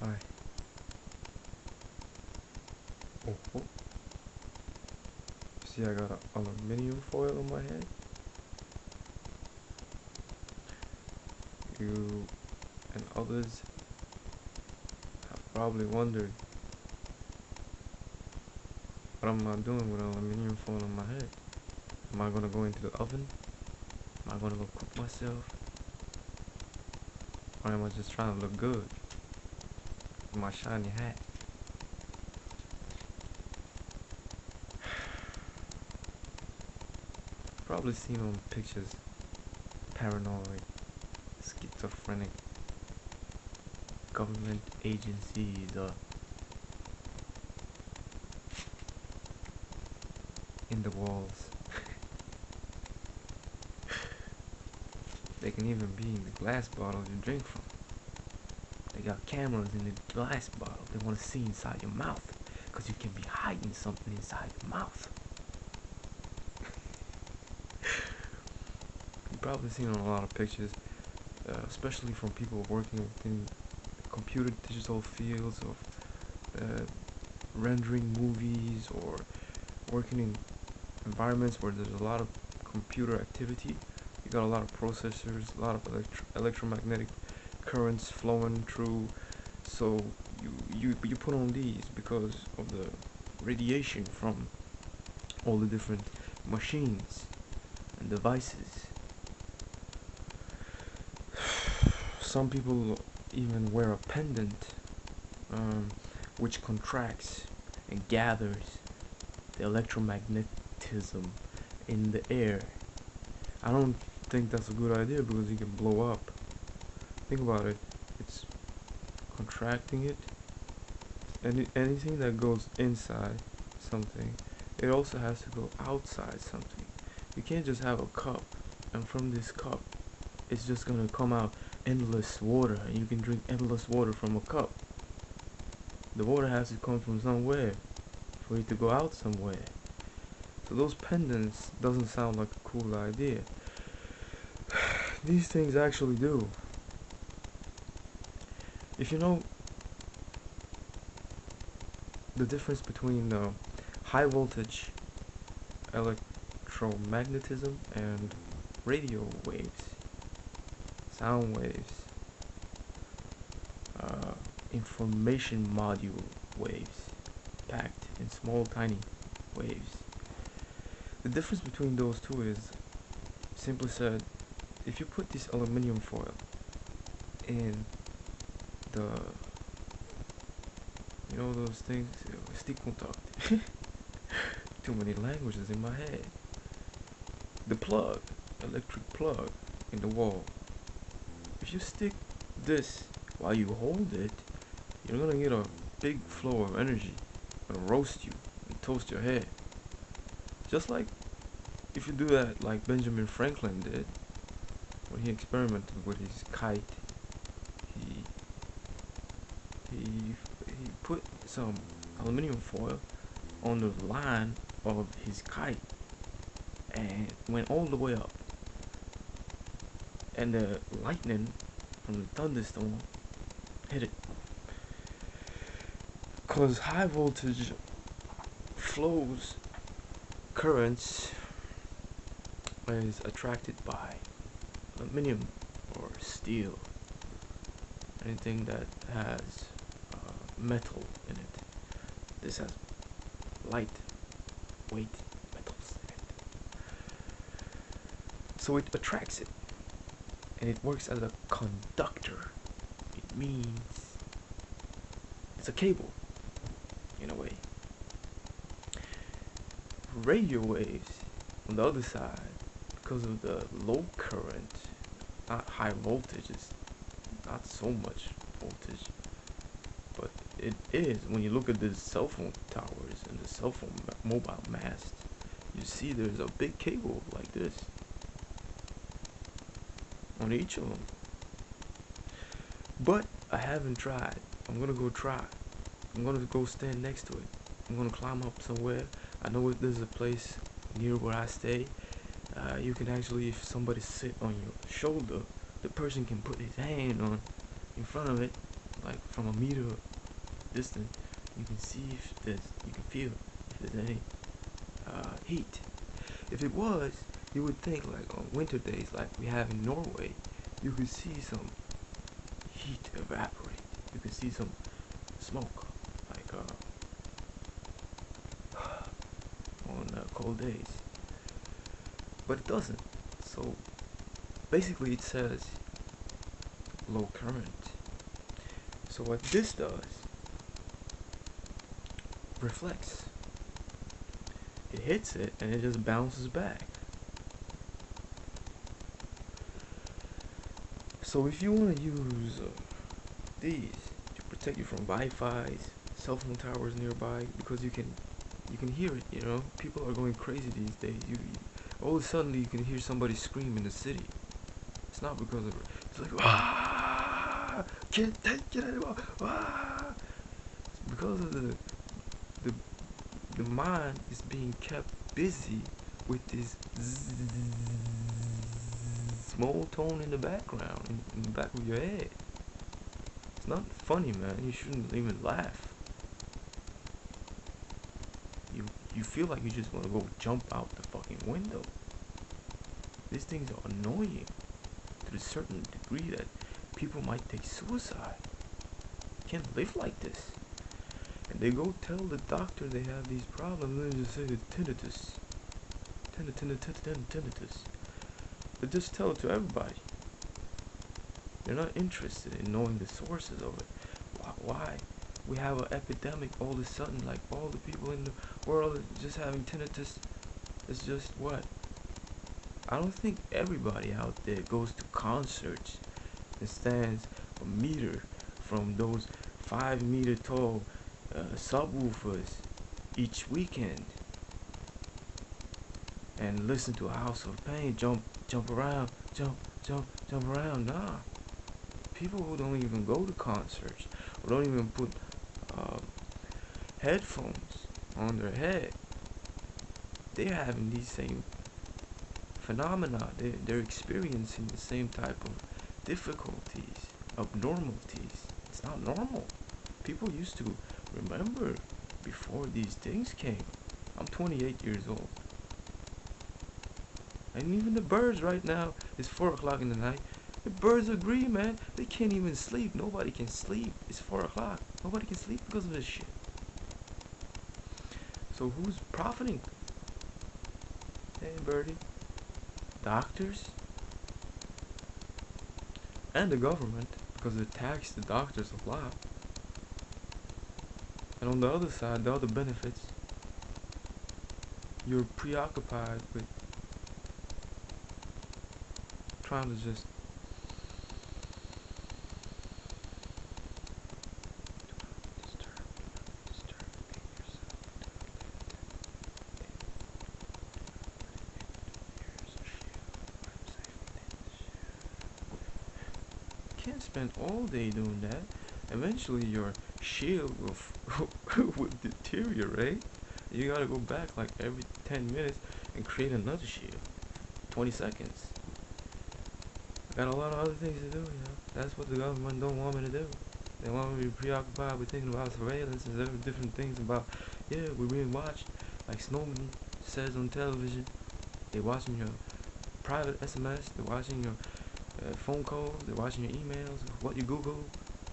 はい。Oh, see, I got aluminum foil on my head. You and others have probably wondered what am I doing with aluminum foil on my head? Am I gonna go into the oven? Am I gonna go cook myself? Or am I just trying to look good with my shiny hat? Probably seen on pictures, paranoid, schizophrenic, government agencies, in the walls. They can even be in the glass bottle you drink from. They got cameras in the glass bottle. They want to see inside your mouth, because you can be hiding something inside your mouth. You've probably seen on a lot of pictures, especially from people working within computer digital fields of rendering movies or working in environments where there's a lot of computer activity. You got a lot of processors, a lot of electromagnetic currents flowing through, so you put on these because of the radiation from all the different machines and devices. Some people even wear a pendant which contracts and gathers the electromagnetism in the air. I don't think that's a good idea because you can blow up. Think about it. It's contracting it. Anything that goes inside something, it also has to go outside something. You can't just have a cup and from this cup it's just gonna come out endless water, and you can drink endless water from a cup. The water has to come from somewhere for it to go out somewhere. So those pendants doesn't sound like a cool idea. These things actually do. If you know the difference between high voltage electromagnetism and radio waves, sound waves, information module waves, packed in small tiny waves. The difference between those two is, simply said, if you put this aluminum foil in the, you know those things, stickkontakt, too many languages in my head, the plug, electric plug in the wall, if you stick this while you hold it, you're gonna get a big flow of energy, gonna roast you and toast your head. Just like if you do that like Benjamin Franklin did when he experimented with his kite, he put some aluminum foil on the line of his kite and went all the way up, and the lightning from the thunderstorm hit it, cause high voltage flows, currents is attracted by aluminum or steel, anything that has metal in it. This has light weight metals in it, so it attracts it and it works as a conductor. It means it's a cable in a way. Radio waves on the other side, because of the low current, not high voltage, it's not so much voltage, but it is. When you look at the cell phone towers and the cell phone mobile mast, you see there's a big cable like this on each of them. But I haven't tried. I'm gonna go try. I'm gonna go stand next to it. I'm gonna climb up somewhere. I know there's a place near where I stay. You can actually, if somebody sit on your shoulder, the person can put his hand on in front of it like from a meter distance, you can see if there's, you can feel if there's any heat. If it was, you would think like on winter days like we have in Norway, you could see some heat evaporate. You could see some smoke, like on cold days. But it doesn't. So basically it says low current. So what this does, reflects. It hits it and it just bounces back. So if you want to use these to protect you from Wi-Fi's, cell phone towers nearby, because you can hear it. You know, people are going crazy these days. All of a sudden you can hear somebody scream in the city. It's not because of it. It's like, ah, can't take it anymore. Ah. It's because of the mind is being kept busy with this small tone in the background, in the back of your head. It's not funny, man. You shouldn't even laugh. You feel like you just want to go jump out the fucking window. These things are annoying to a certain degree that people might take suicide. You can't live like this. And they go tell the doctor they have these problems, and they just say tinnitus. Tinnitus. They just tell it to everybody. They're not interested in knowing the sources of it. Why? We have an epidemic all of a sudden, like all the people in the world just having tinnitus. It's just what? I don't think everybody out there goes to concerts and stands a meter from those 5 meter tall subwoofers each weekend and listen to a House of Pain, jump around. Nah, people who don't even go to concerts or don't even put headphones on their head, they're having these same phenomena. They're experiencing the same type of difficulties, abnormalities. It's not normal. People used to remember before these things came. I'm 28 years old. And even the birds right now, it's 4 o'clock in the night. The birds agree, man. They can't even sleep. Nobody can sleep. It's 4 o'clock. Nobody can sleep because of this shit. So who's profiting? Hey, birdie. Doctors. And the government. Because they tax the doctors a lot. And on the other side, the other benefits, you're preoccupied with trying to just can't spend all day doing that. Eventually your shield will deteriorate. You gotta go back like every 10 minutes and create another shield. 20 seconds. I got a lot of other things to do, you know. That's what the government don't want me to do. They want me to be preoccupied with thinking about surveillance and different things about, yeah, we're being watched. Like Snowden says on television, they're watching your private SMS, they're watching your phone calls, they're watching your emails, what you Google.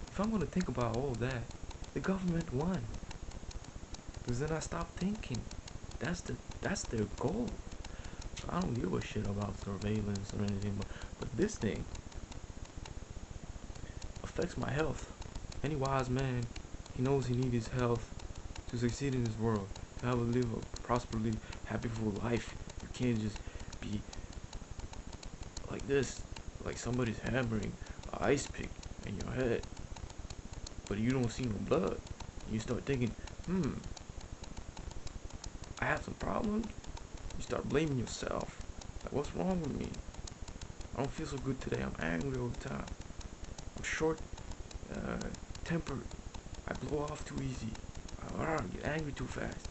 If I'm going to think about all that, the government won. Because then I stop thinking. That's their goal. So I don't give a shit about surveillance or anything. But this thing affects my health. Any wise man, he knows he needs his health to succeed in this world. To have a live a prosperly, happy full life. You can't just be like this. Like somebody's hammering an ice pick in your head. But you don't see no blood. You start thinking, I have some problems. You start blaming yourself. Like, what's wrong with me? I don't feel so good today. I'm angry all the time. I'm short tempered. I blow off too easy. I get angry too fast.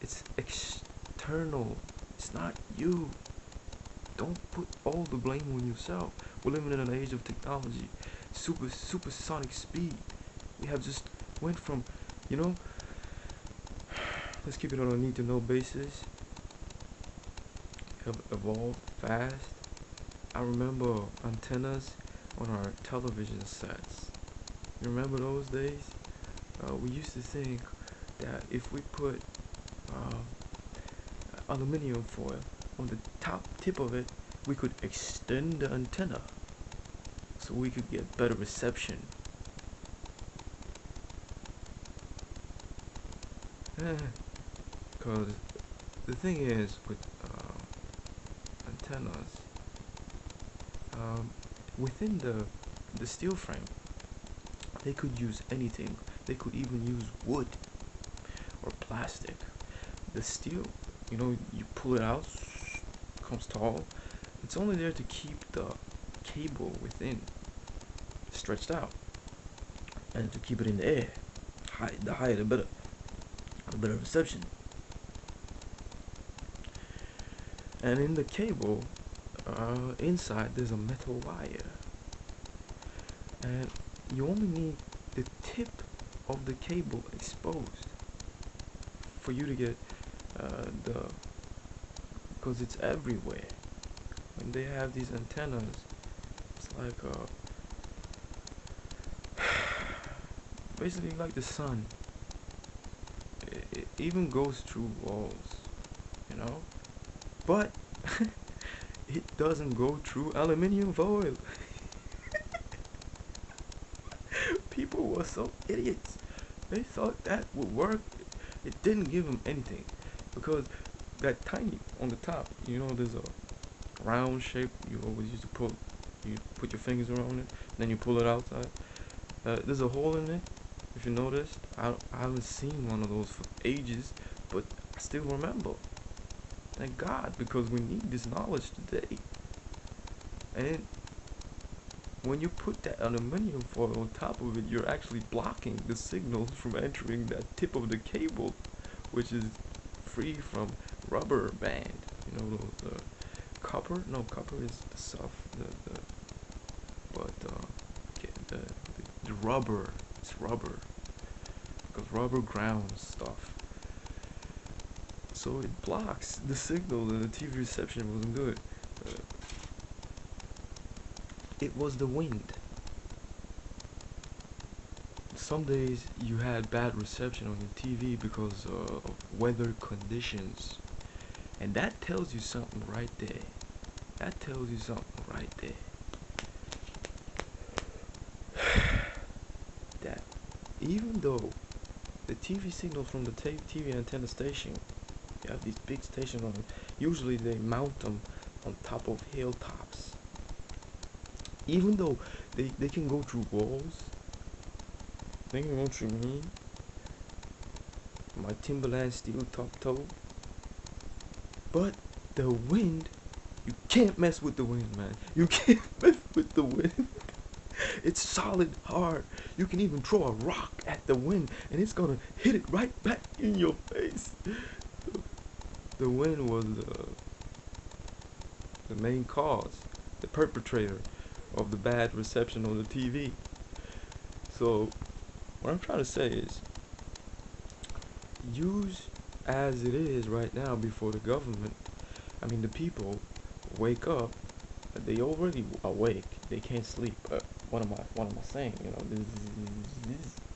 It's external. It's not you. Don't put all the blame on yourself. We're living in an age of technology, supersonic speed. We have just went from, you know, let's keep it on a need to know basis. Have evolved fast. I remember antennas on our television sets. You remember those days? We used to think that if we put aluminum foil on the top tip of it, we could extend the antenna so we could get better reception. Because the thing is with antennas, within the steel frame, they could use anything. They could even use wood or plastic. The steel, you know, you pull it out, comes tall. It's only there to keep the cable within stretched out and to keep it in the air. High, the higher the better. A better reception. And in the cable, inside there's a metal wire, and you only need the tip of the cable exposed for you to get because it's everywhere. When they have these antennas, it's like basically like the sun. It even goes through walls, you know, but it doesn't go through aluminum foil. People were so idiots. They thought that would work. It didn't give them anything, because that tiny on the top, you know, there's a round shape you always used to pull. You put your fingers around it, then you pull it outside. There's a hole in it. If you noticed, I haven't seen one of those for ages, but I still remember. Thank God, because we need this knowledge today. And when you put that aluminum foil on top of it, you're actually blocking the signals from entering that tip of the cable, which is free from rubber band. You know, the copper? No, copper is soft. But the rubber. It's rubber, because rubber grounds stuff, so it blocks the signal and the TV reception wasn't good. It was the wind. Some days you had bad reception on your TV because of weather conditions, and that tells you something right there. That tells you something right there. Even though the TV signal from the TV antenna station, you have these big stations on them, usually they mount them on top of hilltops. Even though they can go through walls, they can go through me, my Timberland steel top toe, but the wind, you can't mess with the wind, man. You can't mess with the wind. It's solid, hard. You can even throw a rock at the wind and it's gonna hit it right back in your face. The wind was the main cause, the perpetrator of the bad reception on the TV. So what I'm trying to say is, use as it is right now before the government, I mean the people, wake up. They already awake. They can't sleep. What am I saying? You know,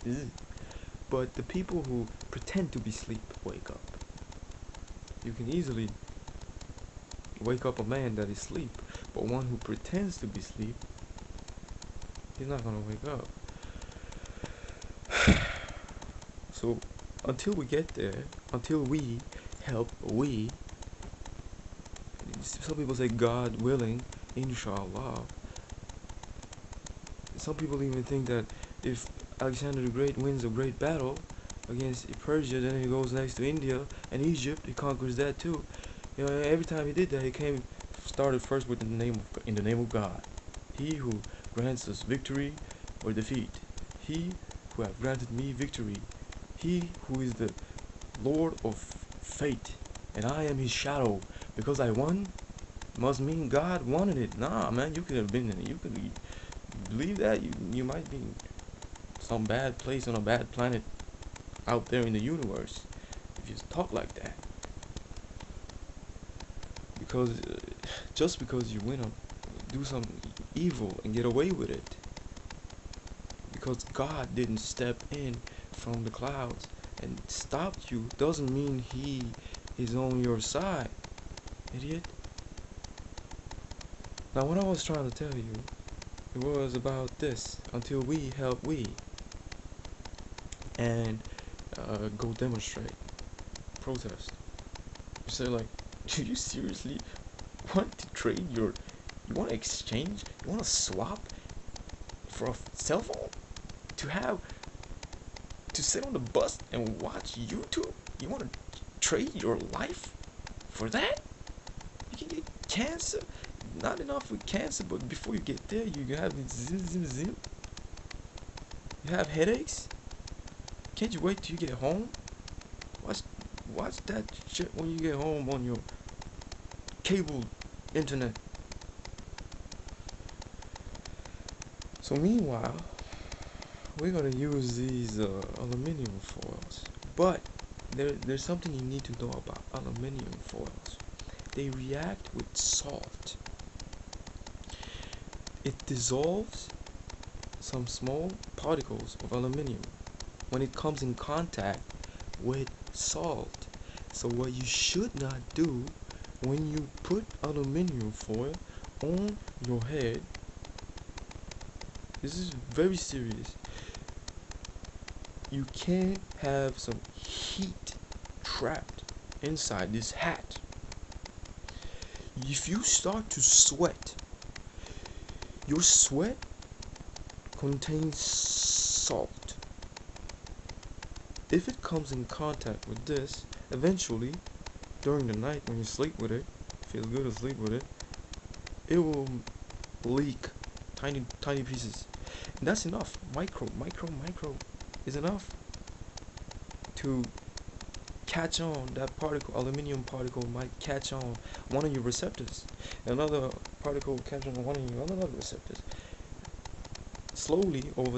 this. But the people who pretend to be asleep wake up. You can easily wake up a man that is asleep, but one who pretends to be asleep, he's not gonna wake up. So until we get there, until we help, some people say God willing, inshallah. Some people even think that if Alexander the Great wins a great battle against Persia, then he goes next to India and Egypt, he conquers that too. You know, every time he did that, he started first with in the name of God. He who grants us victory or defeat. He who have granted me victory. He who is the Lord of fate, and I am his shadow. Because I won, must mean God wanted it. Nah, man, you could have been in it. You could believe that you might be some bad place on a bad planet out there in the universe if you talk like that. Because just because you went up, do something evil and get away with it, because God didn't step in from the clouds and stop you, doesn't mean He is on your side, idiot. Now what I was trying to tell you, it was about this: until we help we, and go demonstrate, protest. You say like, do you seriously want to trade your, you want to exchange, you want to swap for a cell phone? To have, to sit on the bus and watch YouTube? You want to trade your life for that? You can get cancer, not enough with cancer, but before you get there, you have zip. You have headaches? Can't you wait till you get home? Watch that shit when you get home on your cable internet. So meanwhile, we're gonna use these aluminum foils, but there's something you need to know about aluminum foils. They react with salt. It dissolves some small particles of aluminum when it comes in contact with salt. So what you should not do when you put aluminum foil on your head, this is very serious, you can have some heat trapped inside this hat. If you start to sweat, your sweat contains salt. If it comes in contact with this, eventually during the night when you sleep with it, feel good to sleep with it, it will leak tiny pieces, and that's enough. Micro is enough to catch on. That particle, aluminum particle, might catch on one of your receptors, another particle catch on one of your other receptors. Slowly, over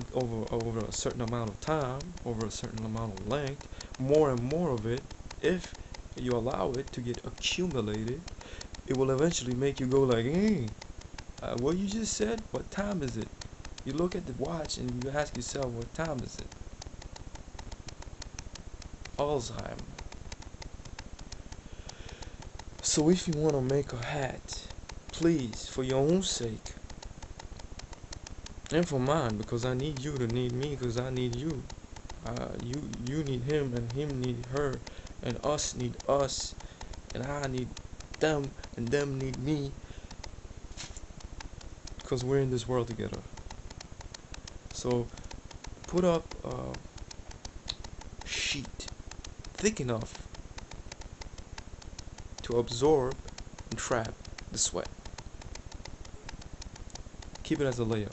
a certain amount of time, over a certain amount of length, more and more of it, if you allow it to get accumulated, it will eventually make you go like, hey, what you just said, what time is it? You look at the watch and you ask yourself, what time is it? Alzheimer's. So if you want to make a hat, please, for your own sake, and for mine, because I need you to need me, because I need you. You need him, and him need her, and us need us, and I need them, and them need me, because we're in this world together. So put up a sheet thick enough to absorb and trap the sweat. Keep it as a layer.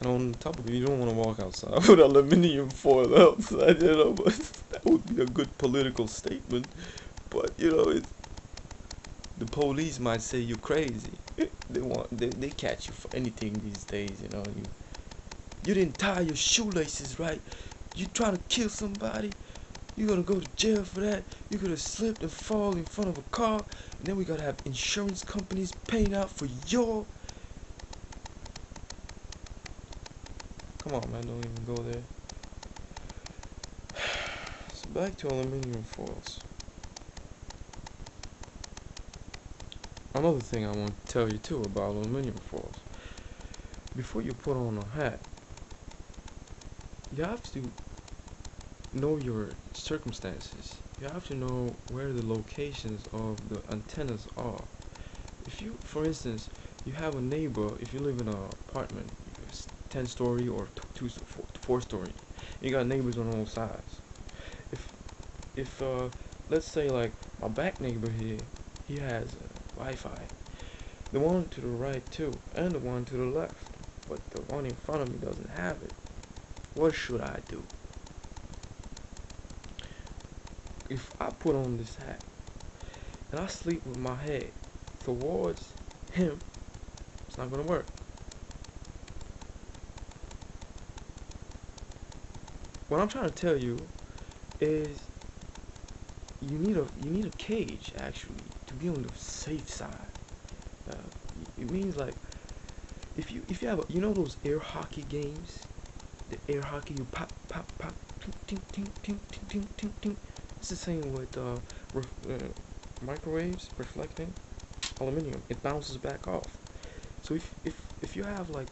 And on top of it, you don't want to walk outside with aluminium foil outside, you know, but that would be a good political statement. But, you know, the police might say you're crazy. They catch you for anything these days, you know. You didn't tie your shoelaces right. You trying to kill somebody. You're going to go to jail for that. You could have slipped and fallen in front of a car. And then we got to have insurance companies paying out for your... Come on, man, don't even go there. So back to aluminum foils. Another thing I want to tell you too about aluminum foils. Before you put on a hat, you have to know your circumstances. You have to know where the locations of the antennas are. If you, for instance, you have a neighbor, if you live in an apartment, 10-story or 4-story. You got neighbors on all sides. If let's say like my back neighbor here, he has Wi-Fi. The one to the right too, and the one to the left. But the one in front of me doesn't have it. What should I do? If I put on this hat and I sleep with my head towards him, it's not going to work. What I'm trying to tell you is you need a cage, actually, to be on the safe side. It means, like, if you have a, you know those air hockey games, the air hockey, you pop pop pop, ting ting ting ting ting ting ting. It's the same with microwaves reflecting aluminum. It bounces back off. So if you have, like,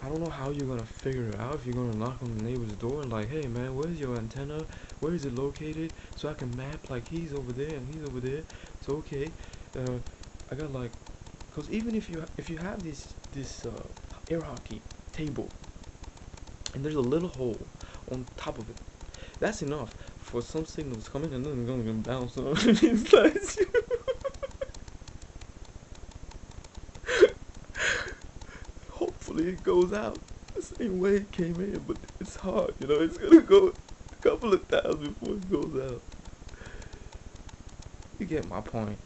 I don't know how you're gonna figure it out, if you're gonna knock on the neighbor's door and like, hey man, where's your antenna? Where is it located? So I can map, like, he's over there and he's over there. So okay, I got, like, cause even if you have this air hockey table and there's a little hole on top of it, that's enough for some signals coming and then going to bounce on inside you. It goes out the same way it came in, but it's hard, you know, it's gonna go a couple of times before it goes out. You get my point.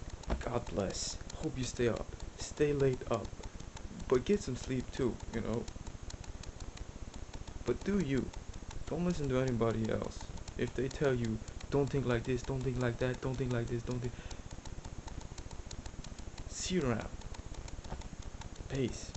God bless. Hope you stay up. Stay late up. But get some sleep too, you know. But do you. Don't listen to anybody else. If they tell you, don't think like this, don't think like that, don't think like this, don't think. See you around. Peace.